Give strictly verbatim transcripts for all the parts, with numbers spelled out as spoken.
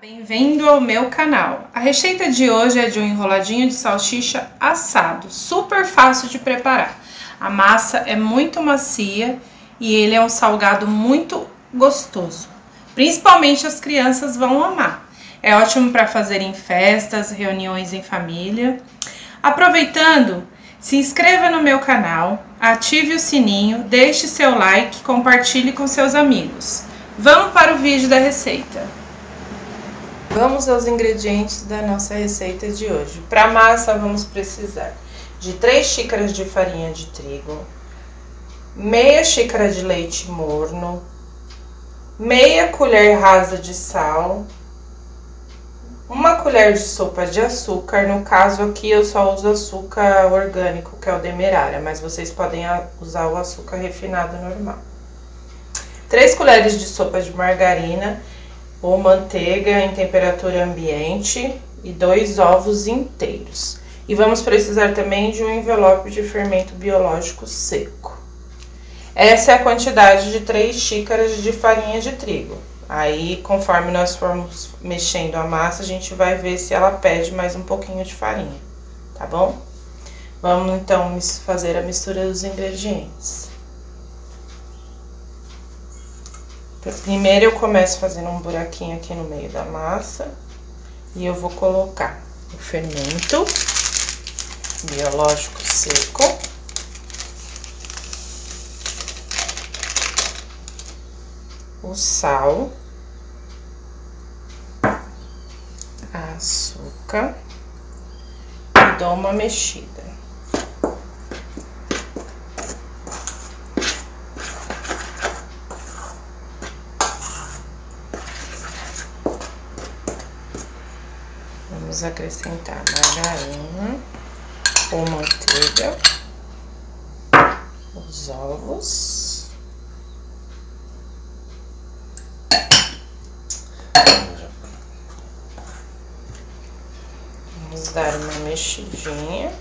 Bem-vindo ao meu canal. A receita de hoje é de um enroladinho de salsicha assado, super fácil de preparar. A massa é muito macia e ele é um salgado muito gostoso. Principalmente as crianças vão amar. É ótimo para fazer em festas, reuniões em família. Aproveitando, se inscreva no meu canal, ative o sininho, deixe seu like, compartilhe com seus amigos. Vamos para o vídeo da receita. Vamos aos ingredientes da nossa receita de hoje. Para massa vamos precisar de três xícaras de farinha de trigo, meia xícara de leite morno, meia colher rasa de sal, uma colher de sopa de açúcar. No caso aqui eu só uso açúcar orgânico, que é o demerara, mas vocês podem usar o açúcar refinado normal. Três colheres de sopa de margarina ou manteiga em temperatura ambiente e dois ovos inteiros. E vamos precisar também de um envelope de fermento biológico seco. Essa é a quantidade de três xícaras de farinha de trigo. Aí, conforme nós formos mexendo a massa, a gente vai ver se ela pede mais um pouquinho de farinha, tá bom? Vamos então fazer a mistura dos ingredientes. Primeiro eu começo fazendo um buraquinho aqui no meio da massa e eu vou colocar o fermento biológico seco. O sal. Açúcar. E dou uma mexida. Vamos acrescentar margarina ou manteiga, os ovos, vamos dar uma mexidinha.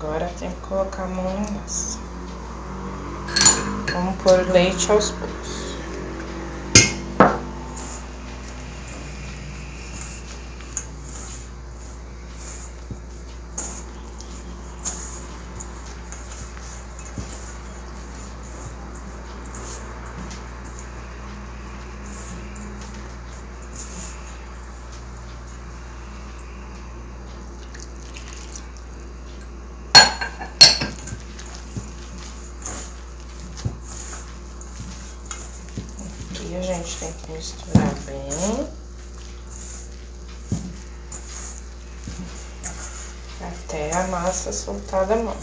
Agora tem que colocar a mão na massa. Vamos pôr leite aos poucos. A gente tem que misturar bem até a massa soltar da mão.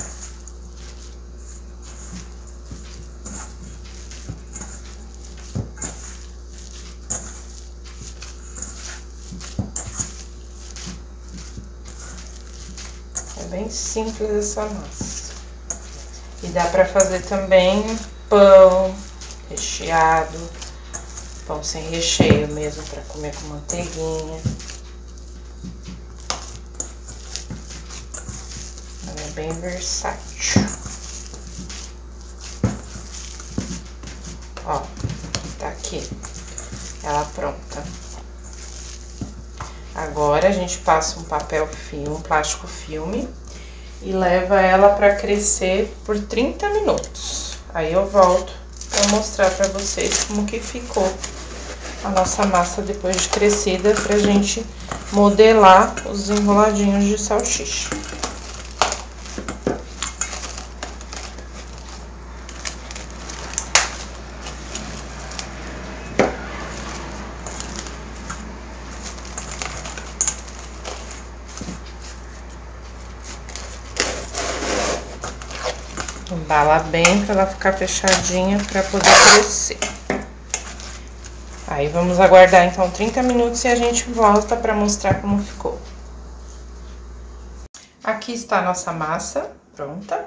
É bem simples essa massa e dá para fazer também pão recheado. Pão sem recheio mesmo, para comer com manteiguinha. Ela é bem versátil. Ó, tá aqui ela pronta. Agora a gente passa um papel filme, um plástico filme, e leva ela para crescer por trinta minutos. Aí eu volto para mostrar para vocês como que ficou a nossa massa depois de crescida, pra gente modelar os enroladinhos de salsicha. Embala bem para ela ficar fechadinha para poder crescer. Aí vamos aguardar então trinta minutos e a gente volta para mostrar como ficou. Aqui está a nossa massa pronta.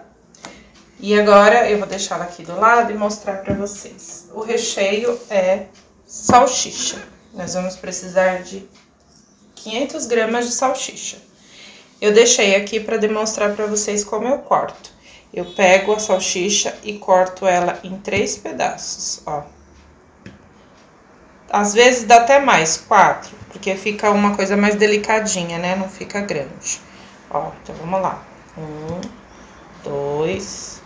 E agora eu vou deixá-la aqui do lado e mostrar para vocês. O recheio é salsicha. nós vamos precisar de quinhentas gramas de salsicha. Eu deixei aqui para demonstrar para vocês como eu corto. Eu pego a salsicha e corto ela em três pedaços, ó. Às vezes dá até mais, quatro, porque fica uma coisa mais delicadinha, né? Não fica grande. Ó, então vamos lá. Um, dois,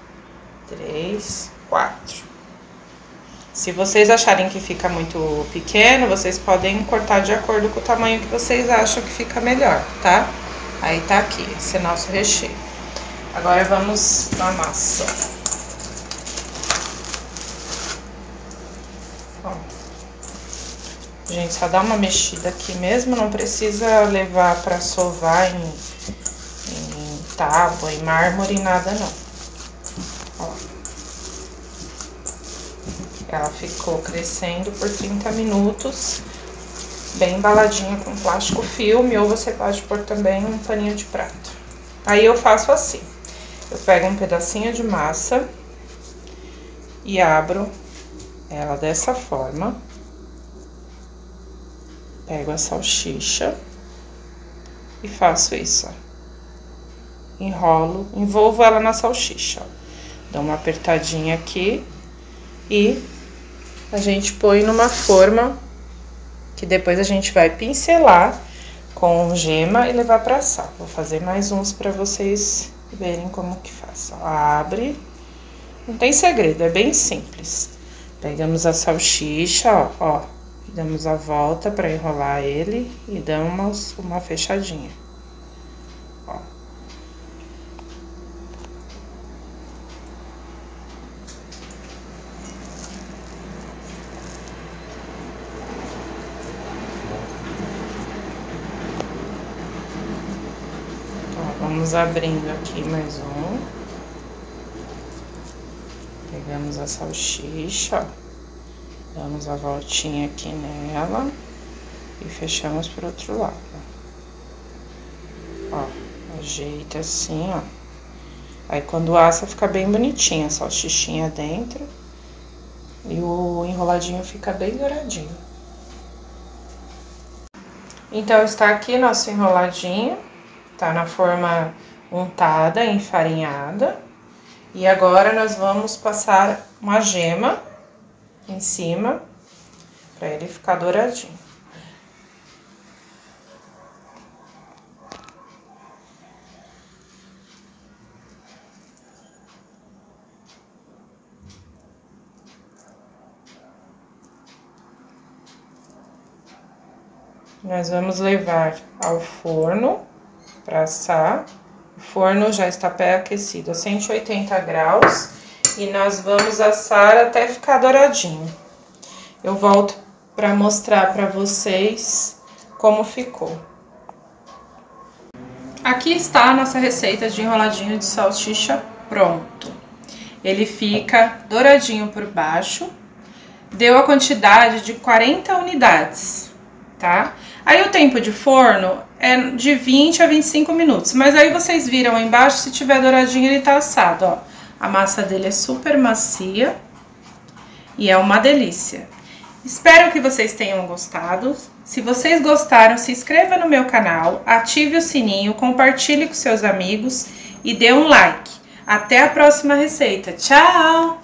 três, quatro. Se vocês acharem que fica muito pequeno, vocês podem cortar de acordo com o tamanho que vocês acham que fica melhor, tá? Aí tá aqui, esse é nosso recheio. Agora vamos na massa. Ó. Gente, só dá uma mexida aqui mesmo, não precisa levar pra sovar em, em tábua, em mármore, nada não. Ó. Ela ficou crescendo por trinta minutos, bem embaladinha com plástico filme, ou você pode pôr também um paninho de prato. Aí eu faço assim, eu pego um pedacinho de massa e abro ela dessa forma. Pego a salsicha e faço isso, ó. Enrolo, envolvo ela na salsicha, ó. Dou uma apertadinha aqui e a gente põe numa forma que depois a gente vai pincelar com gema e levar para assar. Vou fazer mais uns para vocês verem como que faz. Ó, abre. Não tem segredo, é bem simples. Pegamos a salsicha, ó, ó, damos a volta para enrolar ele e damos uma fechadinha. Ó. Vamos abrindo aqui mais um. Pegamos a salsicha, ó. Damos a voltinha aqui nela e fechamos pro outro lado. Ó, ajeita assim, ó. Aí quando assa fica bem bonitinha a salsichinha dentro e o enroladinho fica bem douradinho. Então está aqui nosso enroladinho. Tá na forma untada, enfarinhada. E agora nós vamos passar uma gema em cima para ele ficar douradinho. Nós vamos levar ao forno para assar. O forno já está pré-aquecido a cento e oitenta graus e nós vamos assar até ficar douradinho. Eu volto para mostrar para vocês como ficou. Aqui está a nossa receita de enroladinho de salsicha pronto. Ele fica douradinho por baixo. Deu a quantidade de quarenta unidades. Tá? Aí o tempo de forno é de vinte a vinte e cinco minutos, mas aí vocês viram aí embaixo, se tiver douradinho ele tá assado, ó. A massa dele é super macia e é uma delícia. Espero que vocês tenham gostado. Se vocês gostaram, se inscreva no meu canal, ative o sininho, compartilhe com seus amigos e dê um like. Até a próxima receita. Tchau!